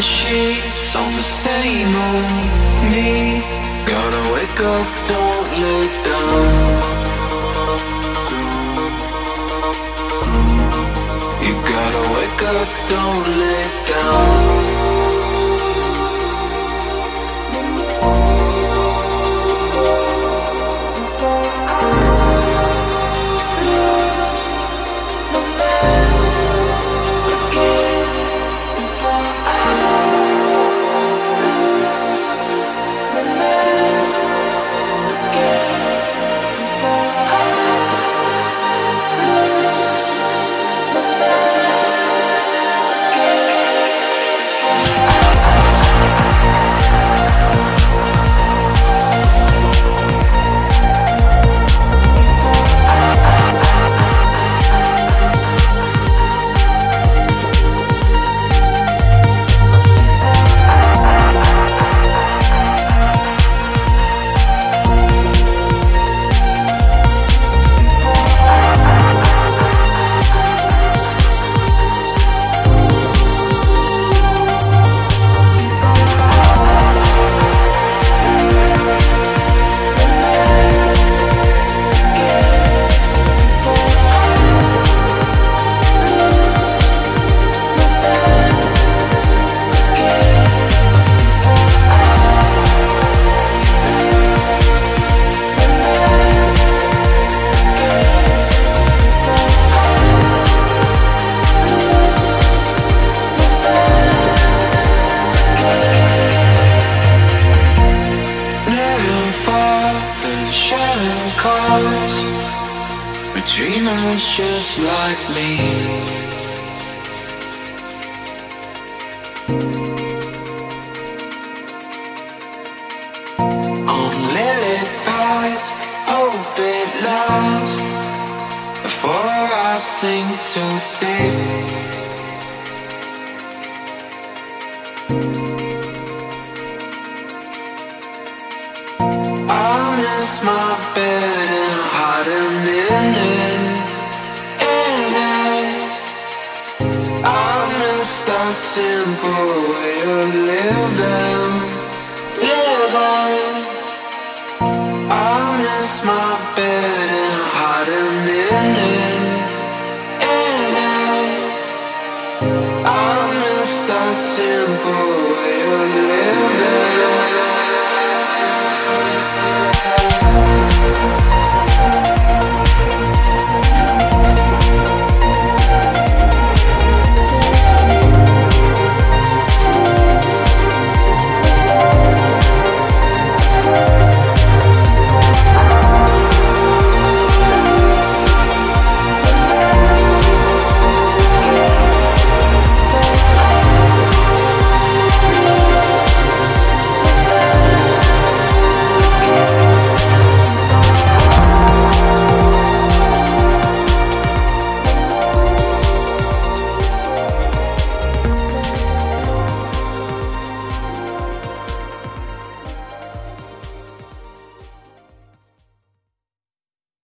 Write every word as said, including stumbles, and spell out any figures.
sheets on the same old me. Gotta wake up, don't let down. You gotta wake up, don't let dreamers just like me. On lily pads, open lies. Before I sink too deep, I miss my bed and hiding in it. That simple way of living, living. I miss my bed and hiding in it, in it. I miss that simple way of living.